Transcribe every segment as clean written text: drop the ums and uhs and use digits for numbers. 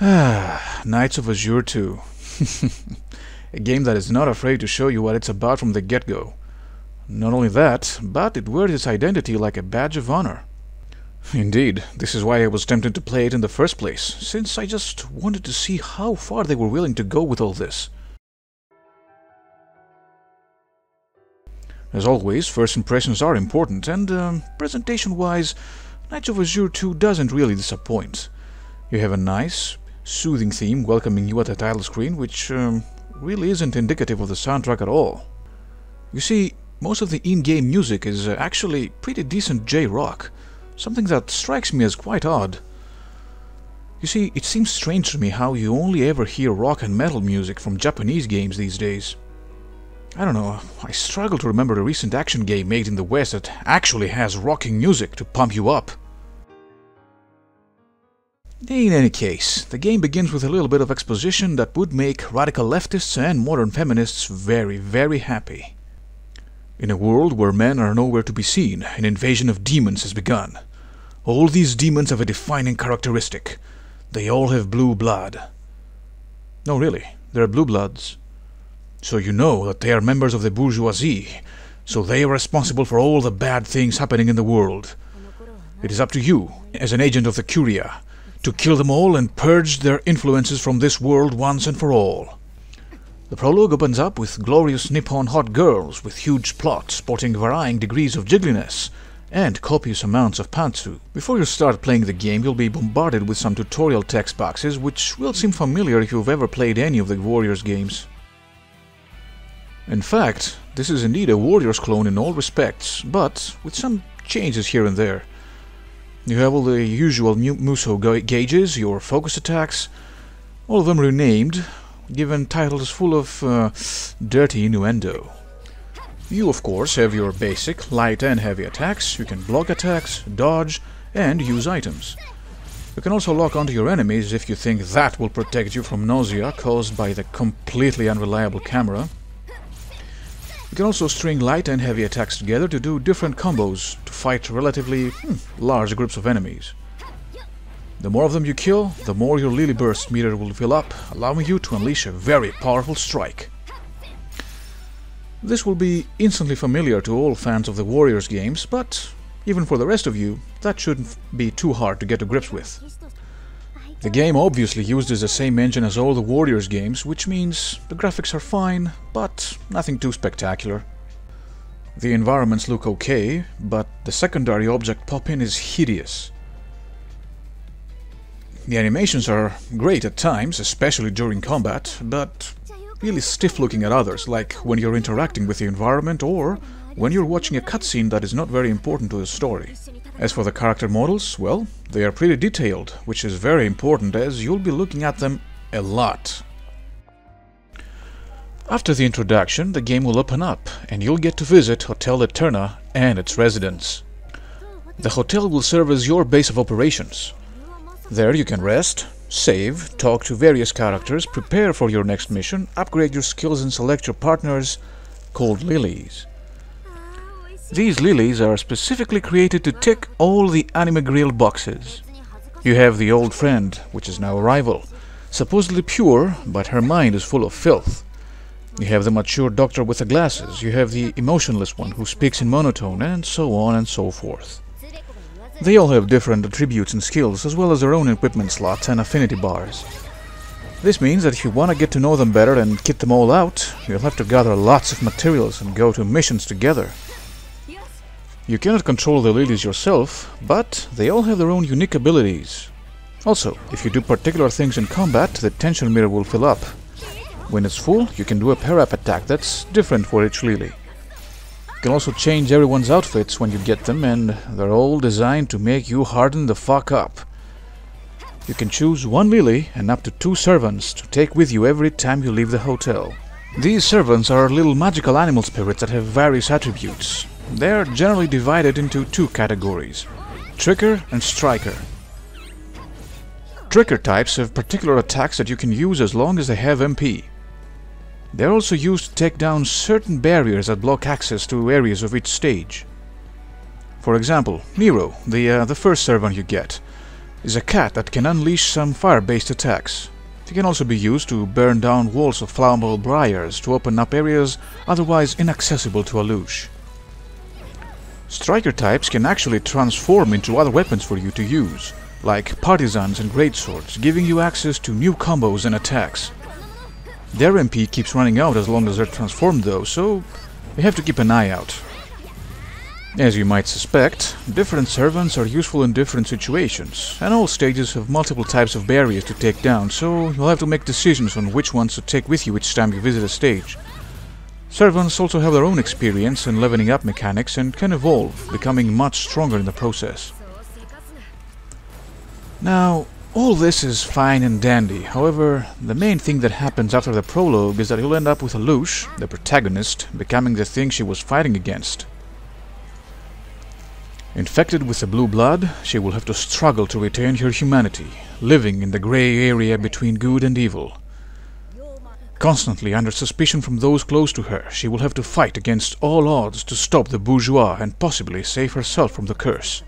Nights of Azure 2. A game that is not afraid to show you what it's about from the get-go. Not only that, but it wears its identity like a badge of honor. Indeed, this is why I was tempted to play it in the first place, since I just wanted to see how far they were willing to go with all this. As always, first impressions are important, and presentation-wise, Nights of Azure 2 doesn't really disappoint. You have a nice, soothing theme welcoming you at the title screen, which really isn't indicative of the soundtrack at all. You see, most of the in-game music is actually pretty decent J-rock, something that strikes me as quite odd. You see, it seems strange to me how you only ever hear rock and metal music from Japanese games these days. I don't know, I struggle to remember a recent action game made in the West that actually has rocking music to pump you up. In any case, the game begins with a little bit of exposition that would make radical leftists and modern feminists very, very happy. In a world where men are nowhere to be seen, an invasion of demons has begun. All these demons have a defining characteristic. They all have blue blood. No, really, they're blue bloods. So you know that they are members of the bourgeoisie, so they are responsible for all the bad things happening in the world. It is up to you, as an agent of the Curia, to kill them all and purge their influences from this world once and for all. The prologue opens up with glorious Nippon hot girls with huge plots sporting varying degrees of jiggliness and copious amounts of pantsu. Before you start playing the game, you'll be bombarded with some tutorial text boxes, which will seem familiar if you've ever played any of the Warriors games. In fact, this is indeed a Warriors clone in all respects, but with some changes here and there. You have all the usual Musou gauges, your focus attacks, all of them renamed, given titles full of dirty innuendo. You, of course, have your basic, light and heavy attacks. You can block attacks, dodge, and use items. You can also lock onto your enemies if you think that will protect you from nausea caused by the completely unreliable camera. You can also string light and heavy attacks together to do different combos to fight relatively large groups of enemies. The more of them you kill, the more your Lily Burst meter will fill up, allowing you to unleash a very powerful strike. This will be instantly familiar to all fans of the Warriors games, but even for the rest of you, that shouldn't be too hard to get to grips with. The game obviously uses the same engine as all the Warriors games, which means the graphics are fine, but nothing too spectacular. The environments look okay, but the secondary object pop-in is hideous. The animations are great at times, especially during combat, but really stiff looking at others, like when you're interacting with the environment or when you're watching a cutscene that is not very important to the story. As for the character models, well, they are pretty detailed, which is very important as you'll be looking at them a lot. After the introduction, the game will open up and you'll get to visit Hotel Eterna and its residents. The hotel will serve as your base of operations. There you can rest, save, talk to various characters, prepare for your next mission, upgrade your skills and select your partners, called lilies. These lilies are specifically created to tick all the anime grill boxes. You have the old friend, which is now a rival, supposedly pure, but her mind is full of filth. You have the mature doctor with the glasses, you have the emotionless one who speaks in monotone, and so on and so forth. They all have different attributes and skills, as well as their own equipment slots and affinity bars. This means that if you want to get to know them better and kit them all out, you'll have to gather lots of materials and go to missions together. You cannot control the lilies yourself, but they all have their own unique abilities. Also, if you do particular things in combat, the tension meter will fill up. When it's full, you can do a pair-up attack that's different for each lily. You can also change everyone's outfits when you get them, and they're all designed to make you harden the fuck up. You can choose one lily and up to 2 servants to take with you every time you leave the hotel. These servants are little magical animal spirits that have various attributes. They are generally divided into 2 categories, Tricker and Striker. Tricker types have particular attacks that you can use as long as they have MP. They are also used to take down certain barriers that block access to areas of each stage. For example, Nero, the first servant you get, is a cat that can unleash some fire-based attacks. It can also be used to burn down walls of flammable briars to open up areas otherwise inaccessible to Alouche. Striker types can actually transform into other weapons for you to use, like partisans and greatswords, giving you access to new combos and attacks. Their MP keeps running out as long as they're transformed though, so you have to keep an eye out. As you might suspect, different servants are useful in different situations, and all stages have multiple types of barriers to take down, so you'll have to make decisions on which ones to take with you each time you visit a stage. Servants also have their own experience in leveling up mechanics and can evolve, becoming much stronger in the process. Now, all this is fine and dandy, however, the main thing that happens after the prologue is that you'll end up with Alouche, the protagonist, becoming the thing she was fighting against. Infected with the blue blood, she will have to struggle to retain her humanity, living in the grey area between good and evil. Constantly under suspicion from those close to her, she will have to fight against all odds to stop the bourgeois and possibly save herself from the curse.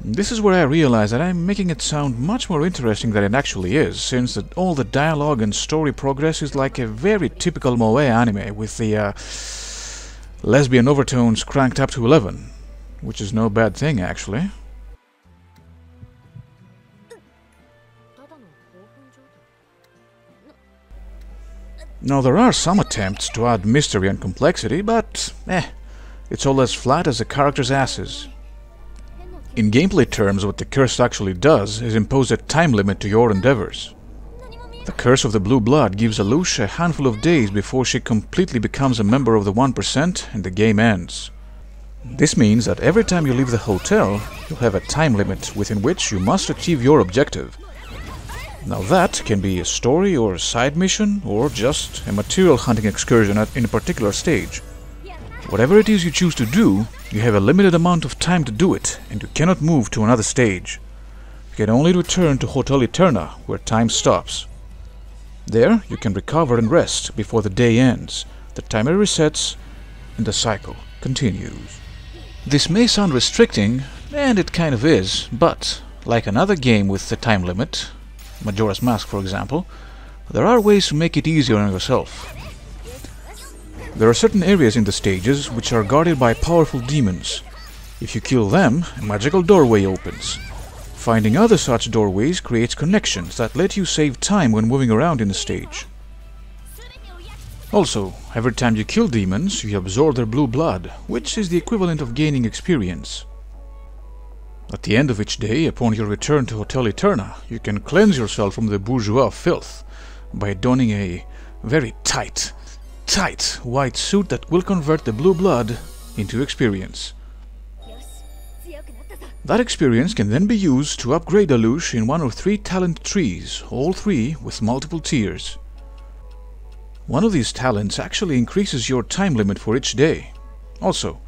This is where I realize that I'm making it sound much more interesting than it actually is, since that all the dialogue and story progress is like a very typical moe anime with the lesbian overtones cranked up to 11, which is no bad thing actually. Now, there are some attempts to add mystery and complexity, but it's all as flat as the character's asses. In gameplay terms, what the curse actually does is impose a time limit to your endeavors. The curse of the blue blood gives Alouche a handful of days before she completely becomes a member of the 1% and the game ends. This means that every time you leave the hotel, you'll have a time limit within which you must achieve your objective. Now that can be a story or a side mission, or just a material hunting excursion in a particular stage. Whatever it is you choose to do, you have a limited amount of time to do it, and you cannot move to another stage. You can only return to Hotel Eterna, where time stops. There, you can recover and rest before the day ends, the timer resets, and the cycle continues. This may sound restricting, and it kind of is, but, like another game with the time limit, Majora's Mask for example, there are ways to make it easier on yourself. There are certain areas in the stages which are guarded by powerful demons. If you kill them, a magical doorway opens. Finding other such doorways creates connections that let you save time when moving around in a stage. Also, every time you kill demons, you absorb their blue blood, which is the equivalent of gaining experience. At the end of each day, upon your return to Hotel Eterna, you can cleanse yourself from the bourgeois filth by donning a very tight white suit that will convert the blue blood into experience. That experience can then be used to upgrade Alouche in one of three talent trees, all three with multiple tiers. One of these talents actually increases your time limit for each day. Also,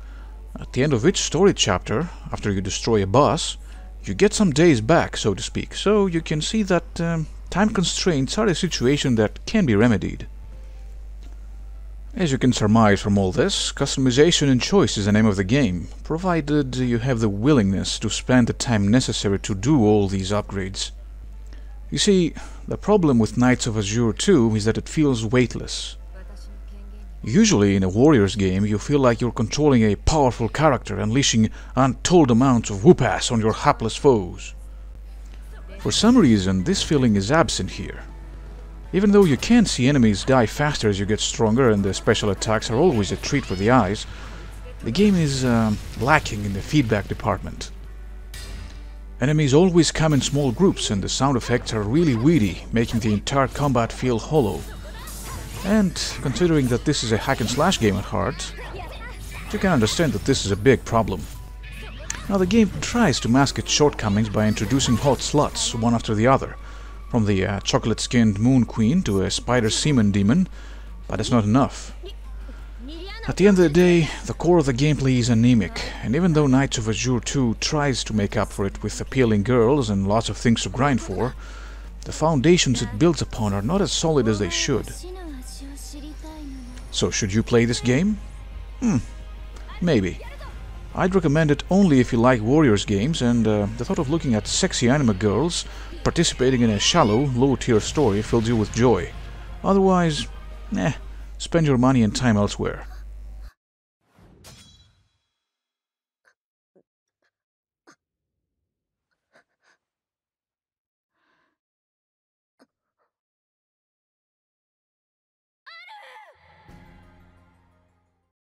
at the end of each story chapter, after you destroy a boss, you get some days back, so to speak, so you can see that time constraints are a situation that can be remedied. As you can surmise from all this, customization and choice is the name of the game, provided you have the willingness to spend the time necessary to do all these upgrades. You see, the problem with Nights of Azure 2 is that it feels weightless. Usually in a Warriors game, you feel like you're controlling a powerful character, unleashing untold amounts of whoop-ass on your hapless foes. For some reason, this feeling is absent here. Even though you can see enemies die faster as you get stronger and the special attacks are always a treat for the eyes, the game is lacking in the feedback department. Enemies always come in small groups and the sound effects are really weedy, making the entire combat feel hollow. And, considering that this is a hack-and-slash game at heart, you can understand that this is a big problem. Now, the game tries to mask its shortcomings by introducing hot sluts, one after the other, from the chocolate-skinned Moon Queen to a spider-semen demon, but it's not enough. At the end of the day, the core of the gameplay is anemic, and even though Nights of Azure 2 tries to make up for it with appealing girls and lots of things to grind for, the foundations it builds upon are not as solid as they should. So should you play this game? Maybe. I'd recommend it only if you like Warriors games, and the thought of looking at sexy anime girls participating in a shallow, low-tier story fills you with joy. Otherwise, spend your money and time elsewhere.